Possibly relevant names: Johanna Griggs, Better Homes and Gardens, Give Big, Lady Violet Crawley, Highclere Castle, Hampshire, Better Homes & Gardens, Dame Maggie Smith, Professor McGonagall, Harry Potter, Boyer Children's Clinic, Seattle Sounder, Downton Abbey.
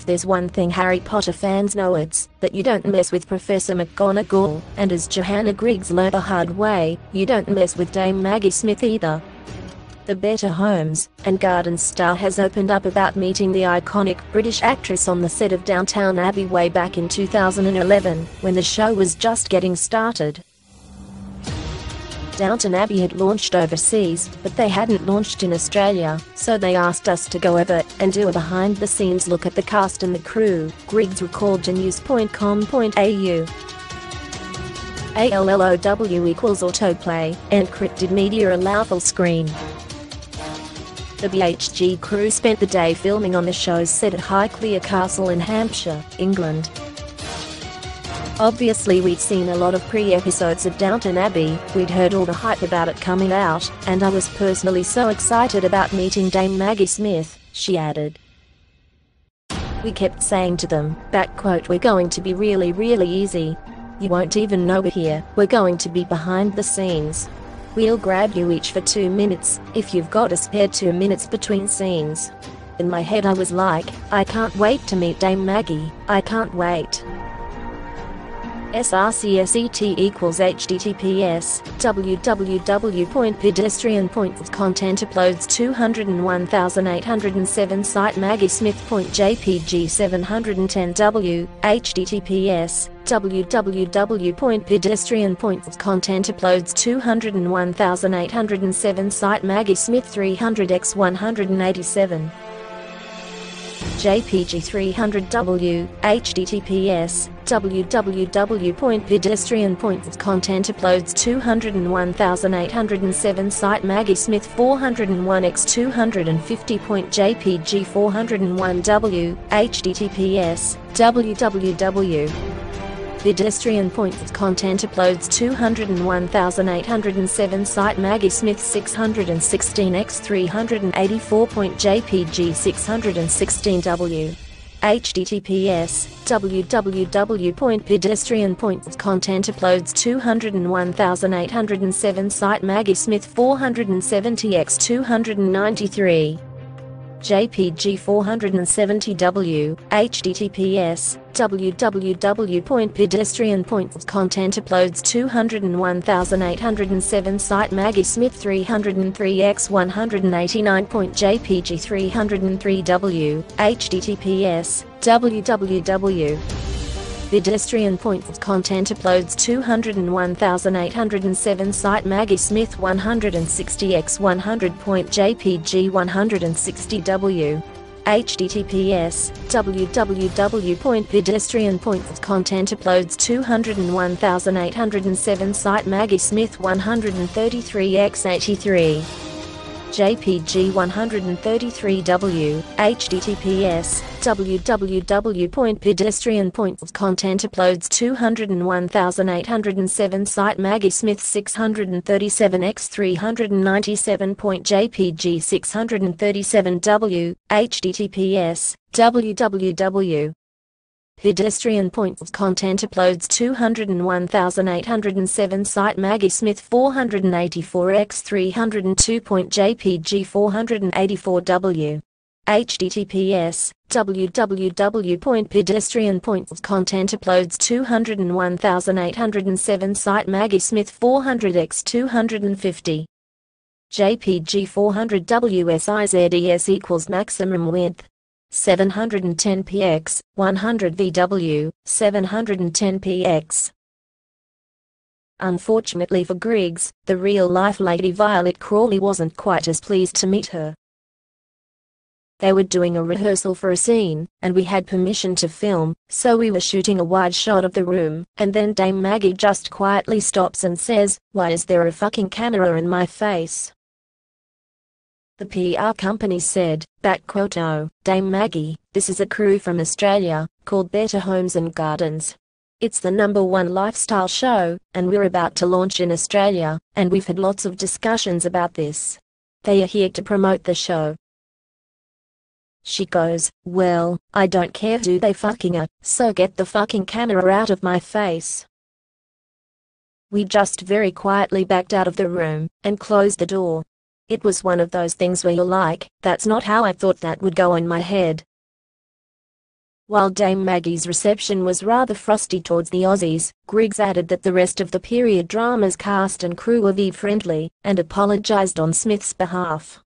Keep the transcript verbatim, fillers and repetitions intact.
if there's one thing Harry Potter fans know, it's that you don't mess with Professor McGonagall, and as Johanna Griggs learned the hard way, you don't mess with Dame Maggie Smith either. The Better Homes and Gardens star has opened up about meeting the iconic British actress on the set of Downton Abbey way back in two thousand eleven, when the show was just getting started. Downton Abbey had launched overseas, but they hadn't launched in Australia, so they asked us to go over and do a behind-the-scenes look at the cast and the crew, Griggs recalled to news dot com dot A U. ALLOW equals autoplay, encrypted media allow full screen. The B H G crew spent the day filming on the show's set at Highclere Castle in Hampshire, England. Obviously we'd seen a lot of pre-episodes of Downton Abbey, we'd heard all the hype about it coming out, and I was personally so excited about meeting Dame Maggie Smith, she added. We kept saying to them, back quote, we're going to be really really easy. You won't even know we're here, we're going to be behind the scenes. We'll grab you each for two minutes, if you've got a spare two minutes between scenes. In my head I was like, I can't wait to meet Dame Maggie, I can't wait. S R C S E T equals H T T P S, www dot pedestrian dot org. Content uploads two hundred one thousand eight hundred seven. Site maggie smith dot j p g seven hundred ten w, H T T P S, www dot pedestrian dot org. Content uploads two hundred one thousand eight hundred seven. Site maggie smith three hundred by one hundred eighty-seven. J P G three hundred W, H T T P S, www dot pedestrian dot org. Content uploads two hundred one thousand eight hundred seven. Site maggie smith four hundred one by two hundred fifty dot J P G four hundred one W, H T T P S, www dot pedestrian dot org. Content uploads two hundred one thousand eight hundred seven. Site maggie smith six hundred sixteen by three hundred eighty-four dot J P G six hundred sixteen W, H T T P S, www dot pedestrian dot org. Content uploads two hundred one thousand eight hundred seven. Site maggie smith four hundred seventy by two hundred ninety-three. J P G four hundred seventy W, H T T P S, www dot pedestrian dot org. Content uploads two hundred one thousand eight hundred seven. Site maggie smith three hundred three by one hundred eighty-nine dot J P G three hundred three W, H T T P S, www. Pedestrian points. Content uploads two hundred one thousand eight hundred seven. Site maggie smith one hundred sixty by one hundred dot J P G one hundred sixty W, H T T P S, www dot pedestrian dot org. Content uploads two hundred one thousand eight hundred seven. Site maggie smith one hundred thirty-three by eighty-three. J P G one hundred thirty-three W, H T T P S, www dot pedestrian dot org. Content uploads two hundred one thousand eight hundred seven. Site maggie smith six hundred thirty-seven by three hundred ninety-seven dot J P G six hundred thirty-seven W, H T T P S, www. Pedestrian points. Content uploads two hundred one thousand eight hundred seven. Site maggie smith four hundred eighty-four by three hundred two dot J P G four hundred eighty-four W, H T T P S, www dot pedestrian dot org. Content uploads two hundred one thousand eight hundred seven. Site maggie smith four hundred by two hundred fifty. J P G four hundred W S I Z E S equals maximum width seven hundred ten pixels, one hundred V W, seven hundred ten pixels. Unfortunately for Griggs, the real-life Lady Violet Crawley wasn't quite as pleased to meet her. They were doing a rehearsal for a scene, and we had permission to film, so we were shooting a wide shot of the room, and then Dame Maggie just quietly stops and says, "Why is there a fucking camera in my face?" The P R company said, back quote, "Oh, Dame Maggie, this is a crew from Australia, called Better Homes and Gardens. It's the number one lifestyle show, and we're about to launch in Australia, and we've had lots of discussions about this. They are here to promote the show." She goes, "Well, I don't care who they fucking are, so get the fucking camera out of my face." We just very quietly backed out of the room, and closed the door. It was one of those things where you're like, that's not how I thought that would go in my head. While Dame Maggie's reception was rather frosty towards the Aussies, Griggs added that the rest of the period drama's cast and crew were V-friendly, and apologised on Smith's behalf.